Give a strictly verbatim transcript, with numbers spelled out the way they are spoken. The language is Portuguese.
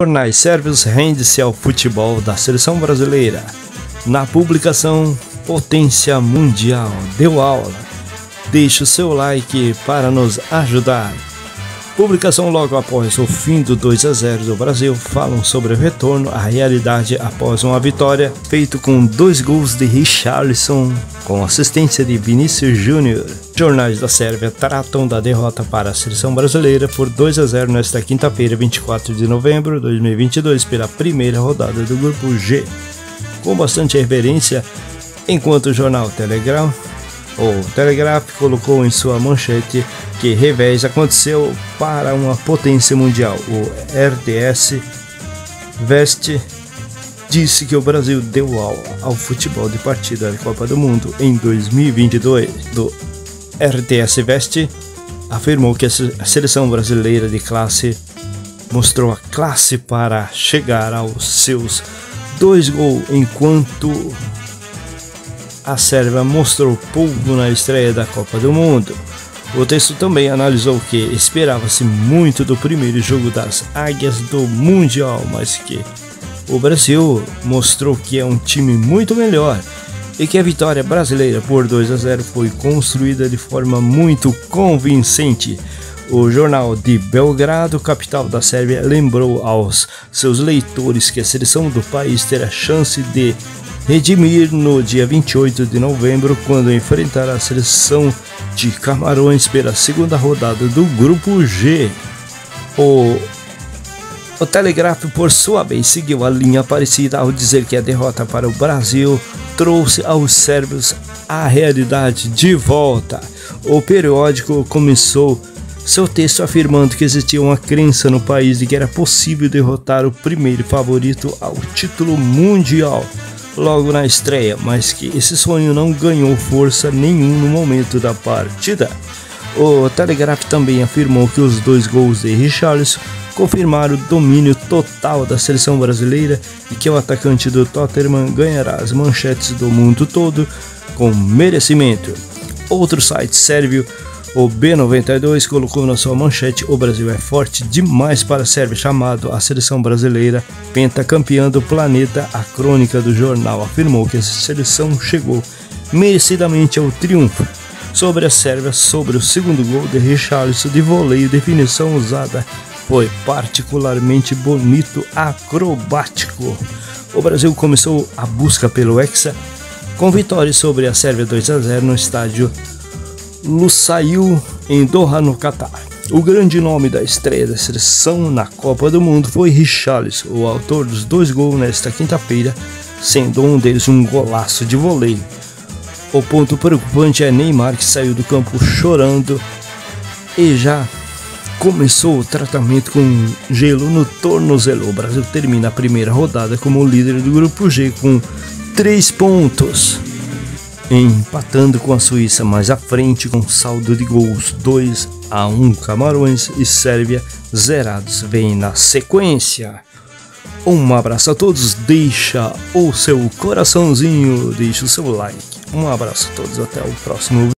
Jornais sérvios rende-se ao futebol da seleção brasileira. Na publicação Potência Mundial deu aula. Deixe o seu like para nos ajudar. Publicação logo após o fim do dois a zero do Brasil falam sobre o retorno à realidade após uma vitória feito com dois gols de Richarlison com assistência de Vinícius Júnior. Jornais da Sérvia tratam da derrota para a seleção brasileira por dois a zero nesta quinta-feira, vinte e quatro de novembro de dois mil e vinte e dois, pela primeira rodada do grupo G. Com bastante reverência, enquanto o jornal Telegraf O Telegraf colocou em sua manchete que revés aconteceu para uma potência mundial. O R T S Veste disse que o Brasil deu aula ao futebol de partida da Copa do Mundo em dois mil e vinte e dois. Do R T S Veste afirmou que a seleção brasileira de classe mostrou a classe para chegar aos seus dois gols, enquanto a Sérvia mostrou pouco na estreia da Copa do Mundo. O texto também analisou que esperava-se muito do primeiro jogo das Águias do Mundial, mas que o Brasil mostrou que é um time muito melhor e que a vitória brasileira por dois a zero foi construída de forma muito convincente. O jornal de Belgrado, capital da Sérvia, lembrou aos seus leitores que a seleção do país terá chance de redimir no dia vinte e oito de novembro, quando enfrentar a seleção de Camarões pela segunda rodada do grupo G. O, o Telegraf, por sua vez, seguiu a linha parecida ao dizer que a derrota para o Brasil trouxe aos sérvios a realidade de volta. O periódico começou seu texto afirmando que existia uma crença no país de que era possível derrotar o primeiro favorito ao título mundial logo na estreia, mas que esse sonho não ganhou força nenhuma no momento da partida. O Telegraf também afirmou que os dois gols de Richarlison confirmaram o domínio total da seleção brasileira e que o atacante do Tottenham ganhará as manchetes do mundo todo com merecimento. Outro site sérvio, o B noventa e dois, colocou na sua manchete: o Brasil é forte demais para a Sérvia, chamado a seleção brasileira pentacampeã do planeta. A crônica do jornal afirmou que a seleção chegou merecidamente ao triunfo sobre a Sérvia, sobre o segundo gol de Richarlison de voleio, definição usada foi particularmente bonito, acrobático. O Brasil começou a busca pelo hexa com vitória sobre a Sérvia dois a zero no estádio Lusail em Doha, no Catar. O grande nome da estreia da seleção na Copa do Mundo foi Richarlison, o autor dos dois gols nesta quinta-feira, sendo um deles um golaço de voleio. O ponto preocupante é Neymar, que saiu do campo chorando e já começou o tratamento com gelo no tornozelo. O Brasil termina a primeira rodada como líder do grupo G com três pontos, empatando com a Suíça, mais à frente com saldo de gols dois a um, Camarões e Sérvia zerados vem na sequência. Um abraço a todos, deixa o seu coraçãozinho, deixa o seu like. Um abraço a todos, até o próximo vídeo.